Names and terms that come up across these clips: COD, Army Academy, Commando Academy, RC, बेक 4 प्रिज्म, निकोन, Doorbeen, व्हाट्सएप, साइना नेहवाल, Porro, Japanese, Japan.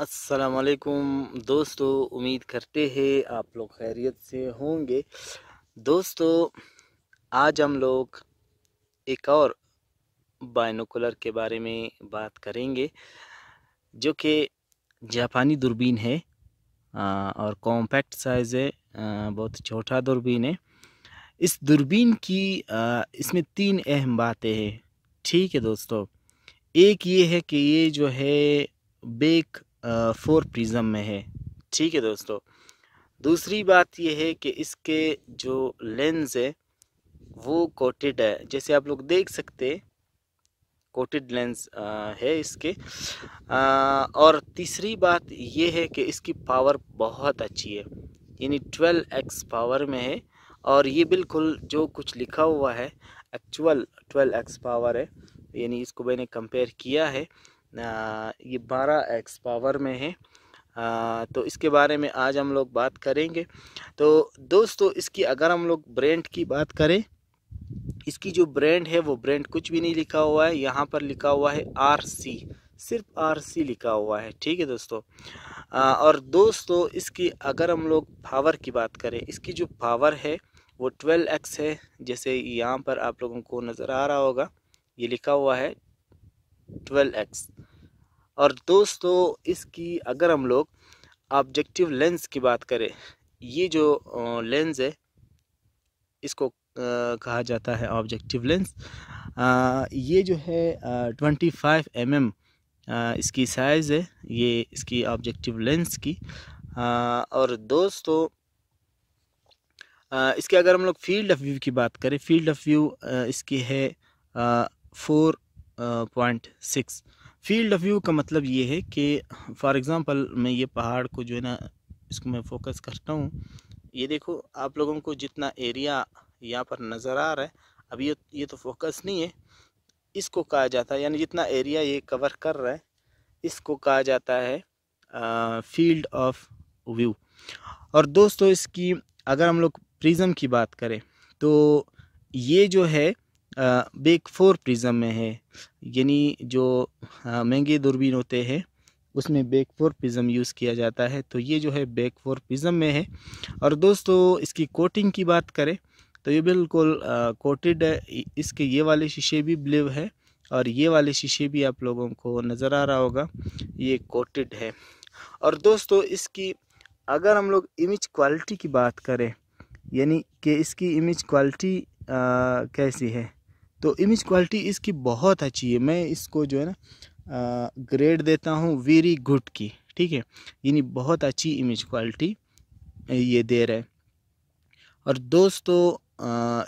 अस्सलाम वालेकुम दोस्तों, उम्मीद करते हैं आप लोग खैरियत से होंगे। दोस्तों आज हम लोग एक और बाइनोकुलर के बारे में बात करेंगे जो कि जापानी दूरबीन है और कॉम्पैक्ट साइज़ है, बहुत छोटा दूरबीन है। इस दूरबीन की इसमें तीन अहम बातें हैं, ठीक है दोस्तों। एक ये है कि ये जो है बेक 4 प्रिज्म में है, ठीक है दोस्तों। दूसरी बात यह है कि इसके जो लेंस है वो कोटेड है, जैसे आप लोग देख सकते कोटेड लेंस है इसके। और तीसरी बात यह है कि इसकी पावर बहुत अच्छी है, यानी 12x पावर में है। और ये बिल्कुल जो कुछ लिखा हुआ है एक्चुअल 12x पावर है, यानी इसको मैंने कंपेयर किया है, ये 12x पावर में है। तो इसके बारे में आज हम लोग बात करेंगे। तो दोस्तों इसकी अगर हम लोग ब्रांड की बात करें, इसकी जो ब्रांड है वो ब्रांड कुछ भी नहीं लिखा हुआ है, यहाँ पर लिखा हुआ है RC, सिर्फ RC लिखा हुआ है, ठीक है दोस्तों। और दोस्तों इसकी अगर हम लोग पावर की बात करें, इसकी जो पावर है वो 12x है, जैसे यहाँ पर आप लोगों को नज़र आ रहा होगा ये लिखा हुआ है 12x। और दोस्तों इसकी अगर हम लोग ऑब्जेक्टिव लेंस की बात करें, ये जो लेंस है इसको कहा जाता है ऑब्जेक्टिव लेंस। ये जो है 25 mm इसकी साइज़ है, ये इसकी ऑब्जेक्टिव लेंस की। और दोस्तों इसके अगर हम लोग फील्ड ऑफ व्यू की बात करें, फील्ड ऑफ व्यू इसकी है 4.6। फील्ड ऑफ व्यू का मतलब ये है कि फॉर एग्ज़ाम्पल मैं ये पहाड़ को जो है ना इसको मैं फोकस करता हूँ, ये देखो आप लोगों को जितना एरिया यहाँ पर नज़र आ रहा है, अब ये तो फोकस नहीं है, इसको कहा जाता है, यानी जितना एरिया ये कवर कर रहा है इसको कहा जाता है फील्ड ऑफ व्यू। और दोस्तों इसकी अगर हम लोग प्रिज्म की बात करें तो ये जो है बेक 4 प्रिज्म में है, यानी जो महंगे दूरबीन होते हैं उसमें बेक 4 प्रिज्म यूज़ किया जाता है, तो ये जो है बेक 4 प्रिज्म में है। और दोस्तों इसकी कोटिंग की बात करें तो ये बिल्कुल कोटेड है, इसके ये वाले शीशे भी ब्लू है और ये वाले शीशे भी आप लोगों को नज़र आ रहा होगा, ये कोटेड है। और दोस्तों इसकी अगर हम लोग इमेज क्वालिटी की बात करें, यानी कि इसकी इमेज क्वालिटी कैसी है, तो इमेज क्वालिटी इसकी बहुत अच्छी है। मैं इसको जो है ना ग्रेड देता हूँ वेरी गुड की, ठीक है, यानी बहुत अच्छी इमेज क्वालिटी ये दे रहा है। और दोस्तों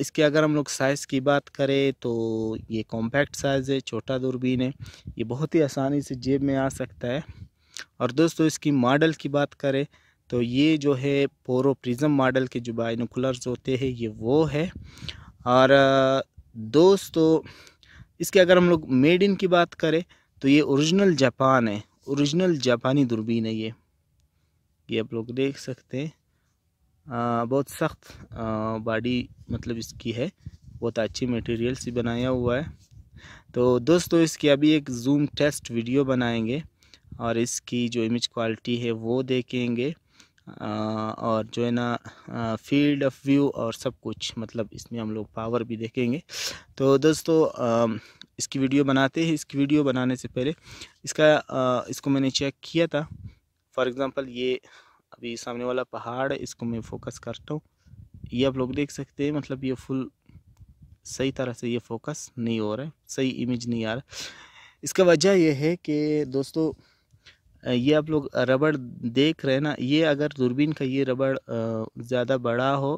इसके अगर हम लोग साइज़ की बात करें तो ये कॉम्पैक्ट साइज़ है, छोटा दूरबीन है, ये बहुत ही आसानी से जेब में आ सकता है। और दोस्तों इसकी मॉडल की बात करें तो ये जो है पोरो प्रिज्म मॉडल के जो बाइनोकुलर्स होते हैं ये वो है। और दोस्तों इसके अगर हम लोग मेड इन की बात करें तो ये ओरिजिनल जापान है, ओरिजिनल जापानी दूरबीन है ये आप लोग देख सकते हैं। बहुत सख्त बॉडी मतलब इसकी है, बहुत अच्छी मटेरियल से बनाया हुआ है। तो दोस्तों इसकी अभी एक जूम टेस्ट वीडियो बनाएंगे और इसकी जो इमेज क्वालिटी है वो देखेंगे, और जो है ना फील्ड ऑफ व्यू और सब कुछ, मतलब इसमें हम लोग पावर भी देखेंगे। तो दोस्तों इसकी वीडियो बनाते हैं। इसकी वीडियो बनाने से पहले इसको मैंने चेक किया था, फॉर एग्ज़ाम्पल ये अभी सामने वाला पहाड़ है, इसको मैं फोकस करता हूँ, ये आप लोग देख सकते हैं, मतलब ये फुल सही तरह से ये फोकस नहीं हो रहा है, सही इमेज नहीं आ रहा। इसका वजह यह है कि दोस्तों ये आप लोग रबड़ देख रहे हैं ना, ये अगर दूरबीन का ये रबड़ ज़्यादा बड़ा हो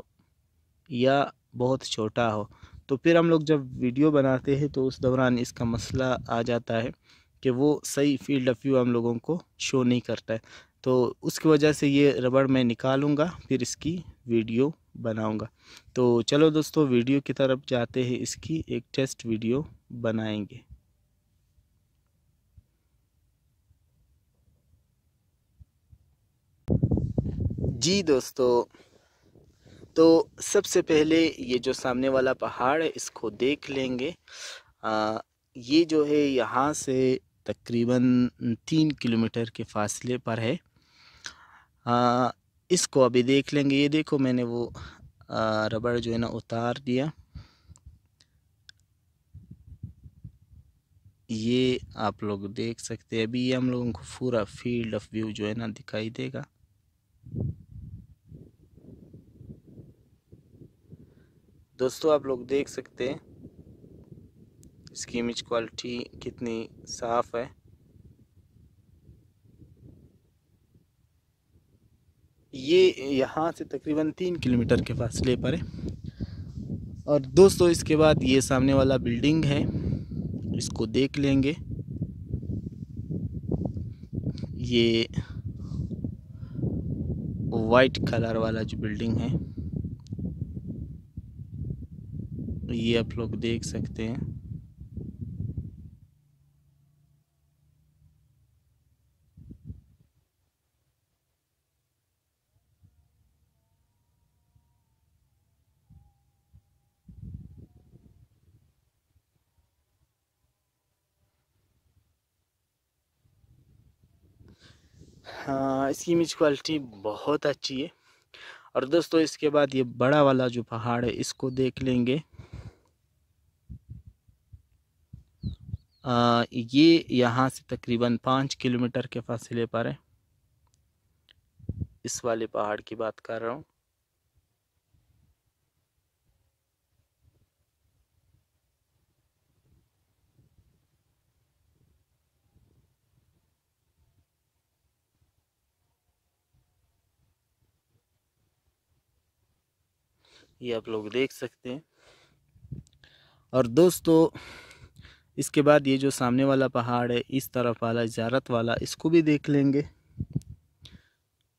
या बहुत छोटा हो तो फिर हम लोग जब वीडियो बनाते हैं तो उस दौरान इसका मसला आ जाता है कि वो सही फील्ड ऑफ व्यू हम लोगों को शो नहीं करता है। तो उसकी वजह से ये रबड़ मैं निकालूंगा फिर इसकी वीडियो बनाऊंगा। तो चलो दोस्तों वीडियो की तरफ जाते हैं, इसकी एक टेस्ट वीडियो बनाएंगे। जी दोस्तों, तो सबसे पहले ये जो सामने वाला पहाड़ है इसको देख लेंगे। ये जो है यहाँ से तकरीबन 3 किलोमीटर के फासले पर है। इसको अभी देख लेंगे। ये देखो मैंने वो रबड़ जो है ना उतार दिया। ये आप लोग देख सकते हैं। अभी हम लोगों को पूरा फील्ड ऑफ व्यू जो है ना दिखाई देगा। दोस्तों आप लोग देख सकते हैं इसकी इमेज क्वालिटी कितनी साफ है। ये यहाँ से तकरीबन 3 किलोमीटर के फासले पर है। और दोस्तों इसके बाद ये सामने वाला बिल्डिंग है, इसको देख लेंगे। ये वाइट कलर वाला जो बिल्डिंग है ये आप लोग देख सकते हैं। हाँ, इसकी इमेज क्वालिटी बहुत अच्छी है। और दोस्तों इसके बाद ये बड़ा वाला जो पहाड़ है इसको देख लेंगे। ये यहाँ से तकरीबन 5 किलोमीटर के फासले पर है। इस वाले पहाड़ की बात कर रहा हूँ। ये आप लोग देख सकते हैं। और दोस्तों इसके बाद ये जो सामने वाला पहाड़ है इस तरफ वाला इजारत वाला इसको भी देख लेंगे।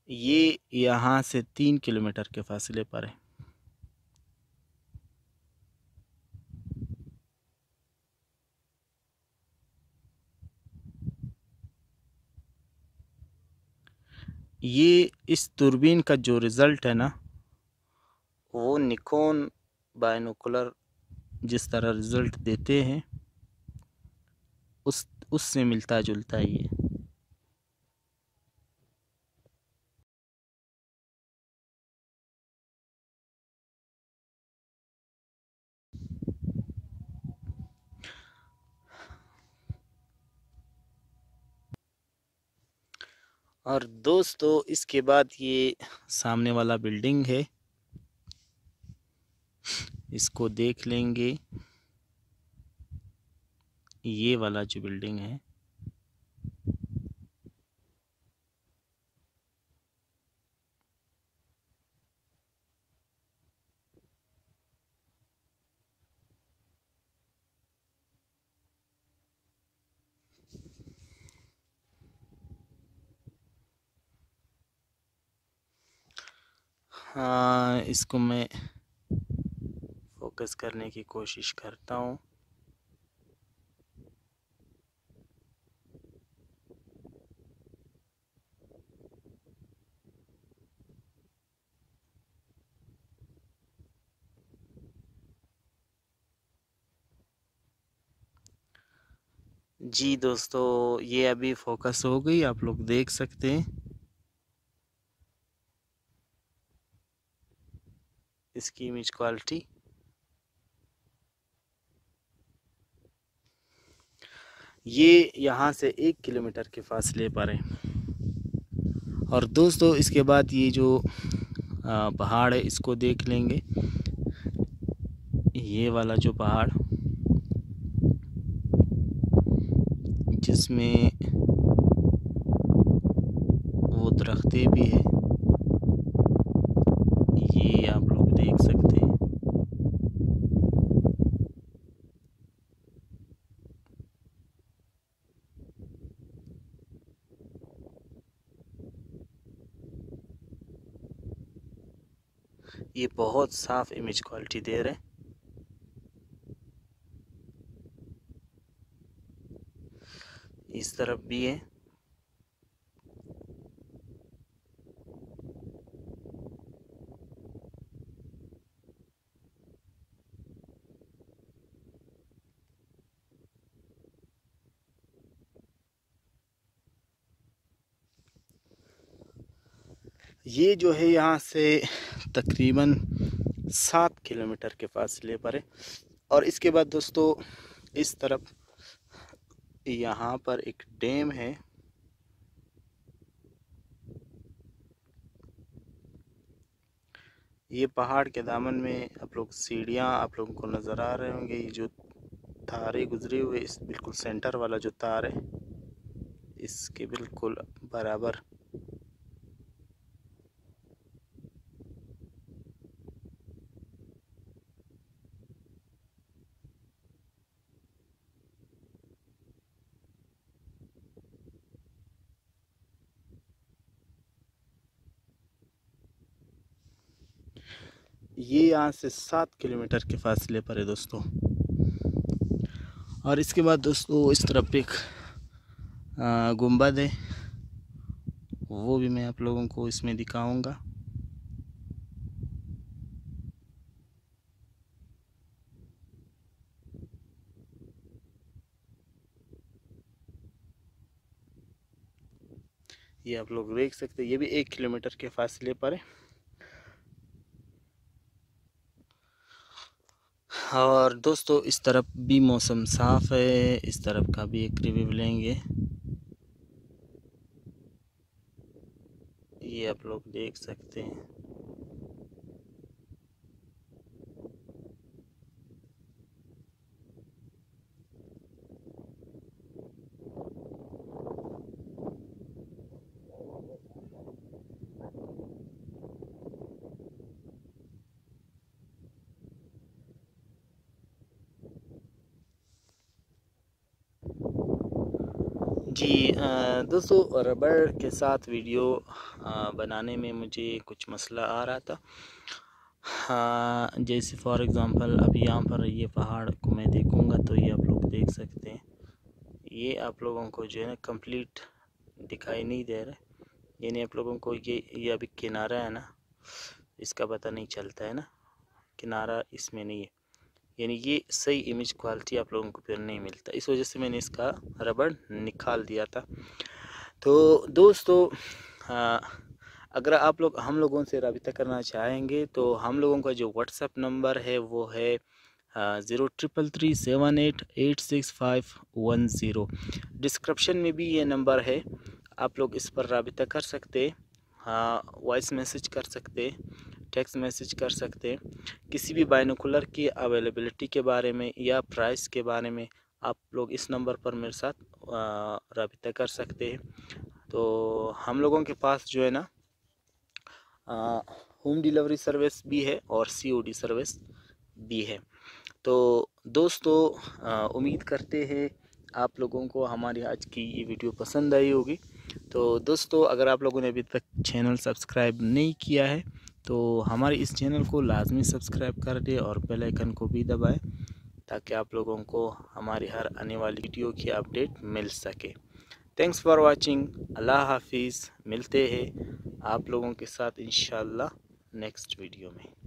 ये यहाँ से 3 किलोमीटर के फासले पर है। ये इस दूरबीन का जो रिज़ल्ट है ना वो निकोन बाइनोकुलर जिस तरह रिज़ल्ट देते हैं उससे मिलता जुलता ही है। और दोस्तों इसके बाद ये सामने वाला बिल्डिंग है, इसको देख लेंगे। ये वाला जो बिल्डिंग है हाँ, इसको मैं फोकस करने की कोशिश करता हूँ। जी दोस्तों ये अभी फोकस हो गई, आप लोग देख सकते हैं। इसकी इमेज क्वालिटी ये यहाँ से 1 किलोमीटर के फासले पर है। और दोस्तों इसके बाद ये जो पहाड़ है इसको देख लेंगे। ये वाला जो पहाड़ जिसमें वो दरख्तें भी है ये आप लोग देख सकते हैं। ये बहुत साफ इमेज क्वालिटी दे रहे हैं। इस तरफ भी है। ये जो है यहाँ से तकरीबन 7 किलोमीटर के फासले पर है। और इसके बाद दोस्तों इस तरफ यहाँ पर एक डैम है, ये पहाड़ के दामन में आप लोग सीढ़ियाँ आप लोगों को नज़र आ रहे होंगे। ये जो तारे गुजरे हुए इस बिल्कुल सेंटर वाला जो तार है इसके बिल्कुल बराबर ये यहाँ से 7 किलोमीटर के फासले पर है दोस्तों। और इसके बाद दोस्तों इस तरफ एक गुंबद है, वो भी मैं आप लोगों को इसमें दिखाऊंगा। ये आप लोग देख सकते हैं, ये भी 1 किलोमीटर के फासले पर है। और दोस्तों इस तरफ भी मौसम साफ है, इस तरफ का भी एक रिव्यू लेंगे। ये आप लोग देख सकते हैं, जी दोस्तों रबड़ के साथ वीडियो बनाने में मुझे कुछ मसला आ रहा था। जैसे फॉर एग्ज़ाम्पल अब यहाँ पर ये पहाड़ को मैं देखूँगा तो ये आप लोग देख सकते हैं, ये आप लोगों को जो है ना कंप्लीट दिखाई नहीं दे रहा, यानी आप लोगों को ये अभी किनारा है ना इसका पता नहीं चलता है ना, किनारा इसमें नहीं है, यानी ये सही इमेज क्वालिटी आप लोगों को फिर नहीं मिलता। इस वजह से मैंने इसका रबड़ निकाल दिया था। तो दोस्तों अगर आप लोग हम लोगों से रबता करना चाहेंगे तो हम लोगों का जो व्हाट्सएप नंबर है वो है 03337886510। डिस्क्रिप्शन में भी ये नंबर है, आप लोग इस पर रबता कर सकते, वॉइस मैसेज कर सकते, टेक्स्ट मैसेज कर सकते हैं। किसी भी बाइनोकुलर की अवेलेबिलिटी के बारे में या प्राइस के बारे में आप लोग इस नंबर पर मेरे साथ रब्ता कर सकते हैं। तो हम लोगों के पास जो है ना होम डिलीवरी सर्विस भी है और COD सर्विस भी है। तो दोस्तों उम्मीद करते हैं आप लोगों को हमारी आज की ये वीडियो पसंद आई होगी। तो दोस्तों अगर आप लोगों ने अभी तक चैनल सब्सक्राइब नहीं किया है तो हमारे इस चैनल को लाजमी सब्सक्राइब कर दें और बेल आइकन को भी दबाएं ताकि आप लोगों को हमारी हर आने वाली वीडियो की अपडेट मिल सके। थैंक्स फॉर वाचिंग, अल्लाह हाफिज़। मिलते हैं आप लोगों के साथ इंशाल्लाह नेक्स्ट वीडियो में।